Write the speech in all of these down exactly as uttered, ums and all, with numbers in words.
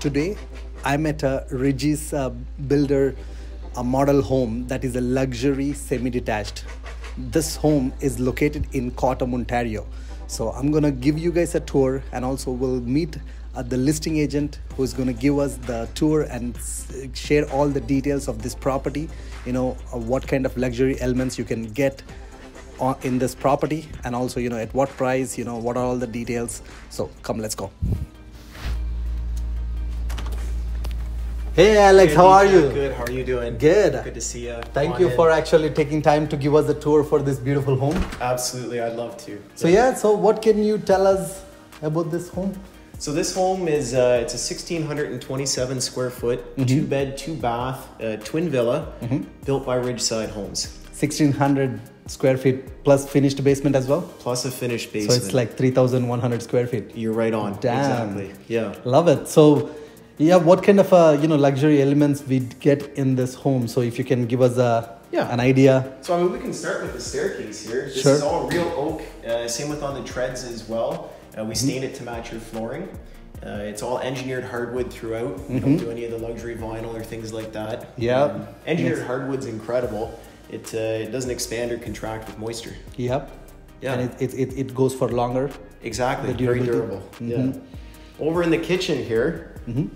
Today, I'm at a Regis uh, builder a model home that is a luxury semi-detached. This home is located in Cottam, Ontario. So I'm gonna give you guys a tour, and also we'll meet uh, the listing agent who's gonna give us the tour and share all the details of this property. You know, uh, what kind of luxury elements you can get on, in this property, and also, you know, at what price, you know, what are all the details. So come, let's go. Hey Alex, good, how are you? Good, how are you doing? Good. Good to see you. Thank Come you for in. actually taking time to give us a tour for this beautiful home. Absolutely, I'd love to. So yeah, so what can you tell us about this home? So this home is, uh, it's a one thousand six hundred twenty-seven square foot, mm-hmm. two bed, two bath, uh, twin villa, mm-hmm. built by Ridgeside Homes. sixteen hundred square feet plus finished basement as well? Plus a finished basement. So it's like three thousand one hundred square feet. You're right on. Damn. Exactly, yeah. Love it. So. Yeah, what kind of uh, you know luxury elements we get in this home? So if you can give us a yeah. an idea. So I mean, we can start with the staircase here. This sure. is all real oak. Uh, same with on the treads as well. Uh, we stain it to match your flooring. Uh, it's all engineered hardwood throughout. We mm-hmm. don't do any of the luxury vinyl or things like that. Yeah, um, engineered yes. hardwood's incredible. It uh, it doesn't expand or contract with moisture. Yep. Yeah, and it it it goes for longer. Exactly. Very durable. Mm-hmm. Yeah. Over in the kitchen here. Mm-hmm.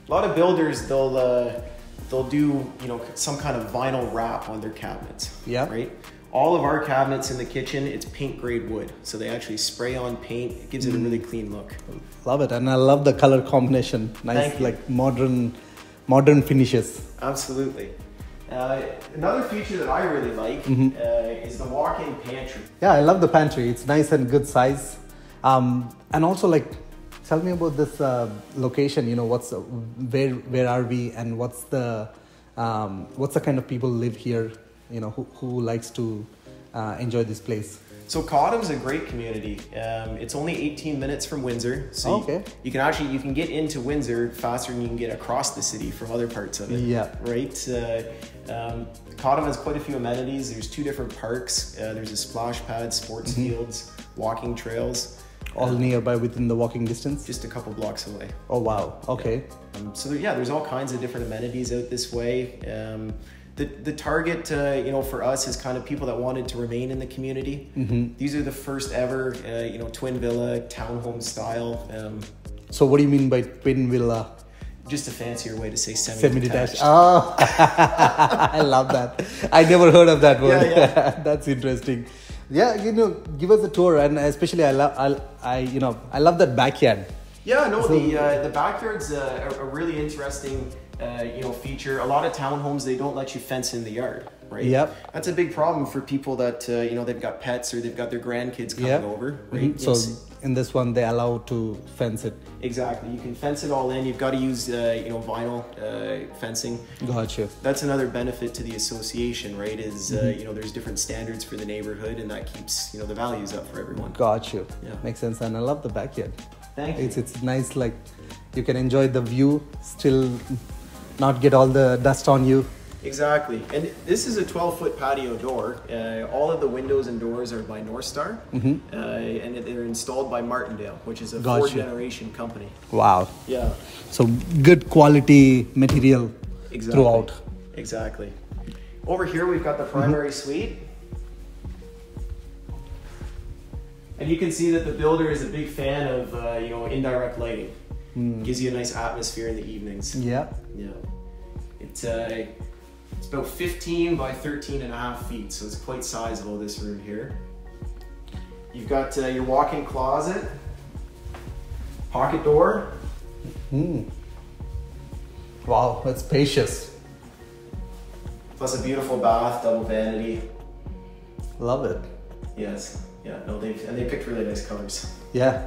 A lot of builders, they'll uh, they'll do you know some kind of vinyl wrap on their cabinets. Yeah. Right. All of our cabinets in the kitchen, it's paint grade wood, so they actually spray on paint. It gives mm. it a really clean look. Love it, and I love the color combination. Nice, like modern, modern finishes. Absolutely. Uh, another feature that I really like mm-hmm. uh, is the walk-in pantry. Yeah, I love the pantry. It's nice and good size, um, and also like. Tell me about this uh, location. You know, what's uh, where? Where are we? And what's the um, what's the kind of people live here? You know, who who likes to uh, enjoy this place? So Cottam's a great community. Um, it's only eighteen minutes from Windsor, so oh, okay. you, you can actually you can get into Windsor faster than you can get across the city from other parts of it. Yeah, right. Uh, um, Cottam has quite a few amenities. There's two different parks. Uh, there's a splash pad, sports mm-hmm. fields, walking trails. All nearby within the walking distance? Just a couple blocks away. Oh wow, okay. Yeah. Um, so there, yeah, there's all kinds of different amenities out this way. Um, the, the target, uh, you know, for us is kind of people that wanted to remain in the community. Mm-hmm. These are the first ever, uh, you know, twin villa, townhome style. Um, so what do you mean by twin villa? Just a fancier way to say semi-detached. Semi-detached. Oh, I love that. I never heard of that word. Yeah, yeah. That's interesting. Yeah, you know, give us a tour, and especially I love, I you know, I love that backyard. Yeah, no, so, the uh, the backyard's a, a really interesting, uh, you know, feature. A lot of townhomes, they don't let you fence in the yard, right? Yep. That's a big problem for people that uh, you know they've got pets or they've got their grandkids coming yep. over, right? Mm-hmm. So in this one, they allow to fence it. Exactly, you can fence it all in. You've got to use uh, you know vinyl uh, fencing. Gotcha. That's another benefit to the association, right? Is mm-hmm. uh, you know there's different standards for the neighborhood, and that keeps you know the values up for everyone. Gotcha. Yeah, makes sense, and I love the backyard. Thank you. It's it's nice, like you can enjoy the view, still not get all the dust on you. Exactly, and this is a twelve foot patio door. Uh, all of the windows and doors are by Northstar, mm-hmm. uh, and they're installed by Martindale, which is a gotcha. four generation company. Wow. Yeah. So good quality material exactly. throughout. Exactly. Over here we've got the primary mm-hmm. suite. And you can see that the builder is a big fan of uh, you know indirect lighting. Mm. Gives you a nice atmosphere in the evenings. Yeah. Yeah. It's uh, It's about fifteen by thirteen and a half feet, so it's quite sizable, this room here. You've got uh, your walk-in closet, pocket door. Mm. Wow, that's spacious. Plus a beautiful bath, double vanity. Love it. Yes, yeah, no, they've, and they picked really nice colors. Yeah,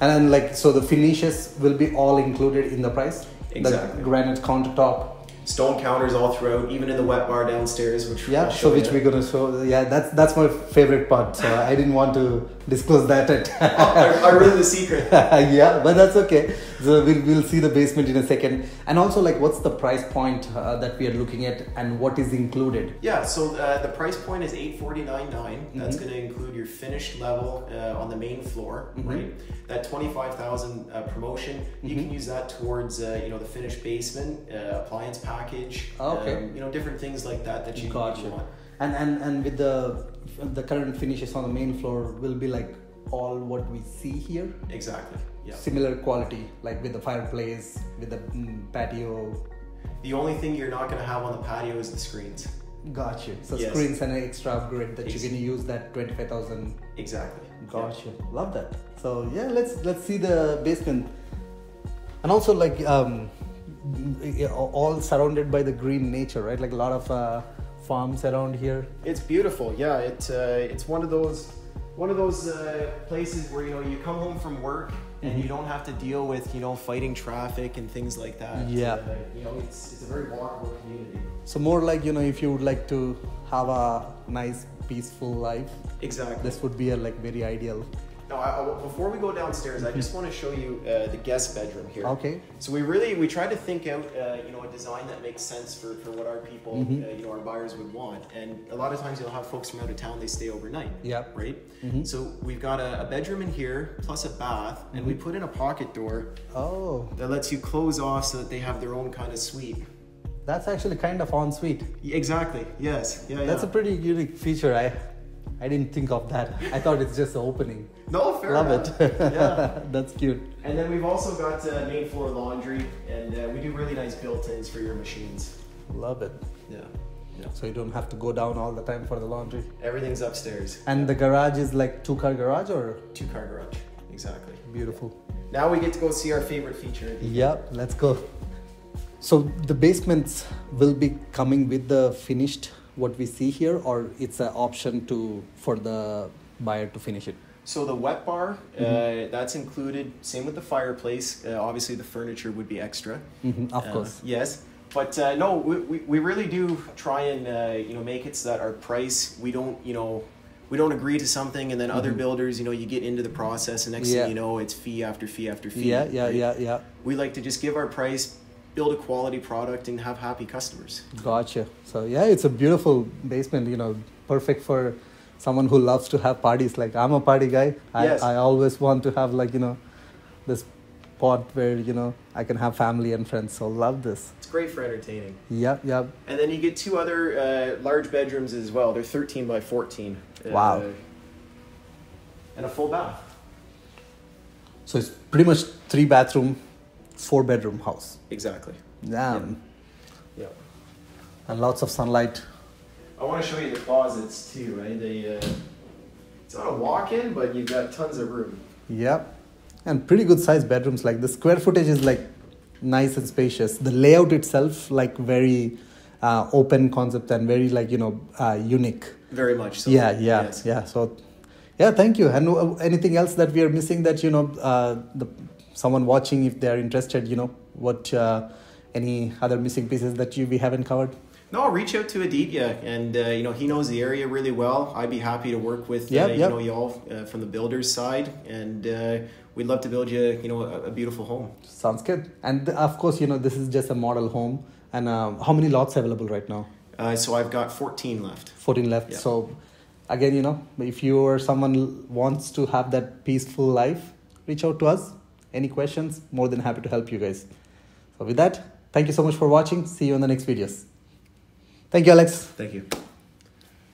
and then like, so the finishes will be all included in the price? Exactly. The granite countertop. Stone counters all throughout, even in the wet bar downstairs, which yeah, so which we're gonna show. Yeah, that's that's my favorite part. So I didn't want to disclose that at oh, I, I ruined the secret. Yeah, but that's okay. So we'll, we'll see the basement in a second. And also, like, what's the price point uh, that we are looking at, and what is included? Yeah, so uh, the price point is eight forty-nine nine. Mm-hmm. That's going to include your finished level uh, on the main floor, mm-hmm. right? That twenty-five thousand uh, promotion, mm-hmm. you can use that towards uh, you know, the finished basement, uh, appliance package, oh, okay. um, you know, different things like that that you gotcha. can want. And and and with the the current finishes on the main floor will be like all what we see here. Exactly. Yeah. Similar quality, like with the fireplace, with the patio. The only thing you're not going to have on the patio is the screens. Got you. So yes. Screens and an extra upgrade that exactly. you're going to use that twenty-five thousand. Exactly. Got you. Yeah. Love that. So yeah, let's let's see the basement, and also like um, all surrounded by the green nature, right? Like a lot of. Uh, farms around here. It's beautiful. Yeah, it, uh, it's one of those one of those uh, places where, you know, you come home from work mm-hmm. and you don't have to deal with, you know, fighting traffic and things like that. Yeah. Uh, you know, it's, it's a very walkable community. So more like, you know, if you would like to have a nice, peaceful life. Exactly. This would be a, like, very ideal. Now, I, before we go downstairs, I just want to show you uh, the guest bedroom here. Okay. So we really, we try to think out, uh, you know, a design that makes sense for, for what our people, mm-hmm. uh, you know, our buyers would want. And a lot of times you'll have folks from out of town, they stay overnight. Yeah. Right? Mm-hmm. So we've got a, a bedroom in here, plus a bath, mm-hmm. and we put in a pocket door. Oh. That lets you close off so that they have their own kind of suite. That's actually kind of ensuite. Exactly. Yes. Yeah, That's yeah. a pretty unique feature. I I didn't think of that. I thought it's just an opening. No, fair Love enough. it. Yeah. That's cute. And then we've also got uh, main floor laundry, and uh, we do really nice built-ins for your machines. Love it. Yeah. yeah. So you don't have to go down all the time for the laundry. Everything's upstairs. And the garage is like two-car garage or? Two-car garage, exactly. Beautiful. Now we get to go see our favorite feature. Yep, let's go. So the basements will be coming with the finished what we see here, or it's an option to for the buyer to finish it? So the wet bar, mm-hmm. uh, that's included, same with the fireplace. Uh, obviously the furniture would be extra. Mm-hmm, of uh, course. Yes, but uh, no, we, we, we really do try and uh, you know, make it so that our price, we don't, you know, we don't agree to something and then mm-hmm. other builders, you know, you get into the process and next yeah. thing you know, it's fee after fee after fee. Yeah, yeah, right? yeah, yeah. We like to just give our price, build a quality product, and have happy customers. Gotcha. So yeah, it's a beautiful basement, you know, perfect for someone who loves to have parties. Like, I'm a party guy. I, yes. I always want to have, like, you know, this spot where, you know, I can have family and friends. So love this. It's great for entertaining. Yep, yep. And then you get two other uh, large bedrooms as well. They're thirteen by fourteen. Wow. Uh, and a full bath. So it's pretty much three bathroom, four bedroom house. Exactly. Damn. Yeah. yeah. And lots of sunlight. I want to show you the closets too, right? They, uh, it's not a walk-in, but you've got tons of room. Yep. And pretty good sized bedrooms. Like, the square footage is like nice and spacious. The layout itself, like, very uh, open concept and very, like, you know, uh, unique. Very much so. Yeah, yeah, yes. yeah. So, yeah, thank you. And uh, anything else that we are missing that, you know, uh, the someone watching, if they're interested, you know, what, uh, any other missing pieces that you we haven't covered? No, reach out to Aditya, and, uh, you know, he knows the area really well. I'd be happy to work with, yep, uh, you yep. know, y'all uh, from the builder's side, and uh, we'd love to build you, you know, a, a beautiful home. Sounds good. And of course, you know, this is just a model home. And uh, how many lots available right now? Uh, so I've got fourteen left. fourteen left. Yeah. So again, you know, if you or someone wants to have that peaceful life, reach out to us. Any questions, more than happy to help you guys. So with that, thank you so much for watching. See you in the next videos. Thank you, Alex. Thank you.